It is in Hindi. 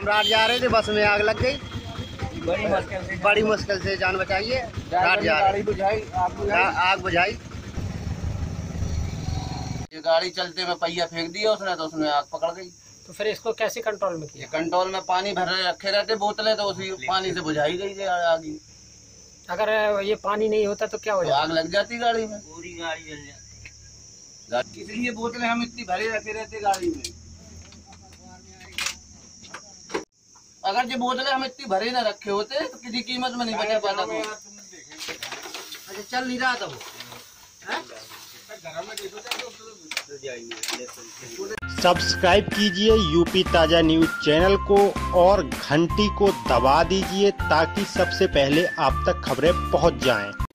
हम रात जा रहे थे, बस में आग लग गई। बड़ी मुश्किल से जान बचाई है। रात जा रहे आग बुझाई। ये गाड़ी चलते में पहिया फेंक दिया उसने, तो उसमें आग पकड़ गई। तो फिर इसको कैसे कंट्रोल में किया? कंट्रोल में पानी भर रखे रहते बोतलें, तो उसी पानी से बुझाई गई आग। अगर ये पानी नहीं होता तो क्या हो जाता? आग लग जाती गाड़ी में, पूरी गाड़ी जल जाती। इसलिए बोतलें हम इतनी भरे रखे रहते गाड़ी में। अगर जो बोतलें हम इतनी भरे ना रखे होते तो किसी कीमत में नहीं बचा पाता। अच्छा चल नहीं रहा था वो। सब्सक्राइब कीजिए यूपी ताज़ा न्यूज़ चैनल को और घंटी को दबा दीजिए ताकि सबसे पहले आप तक खबरें पहुंच जाएं।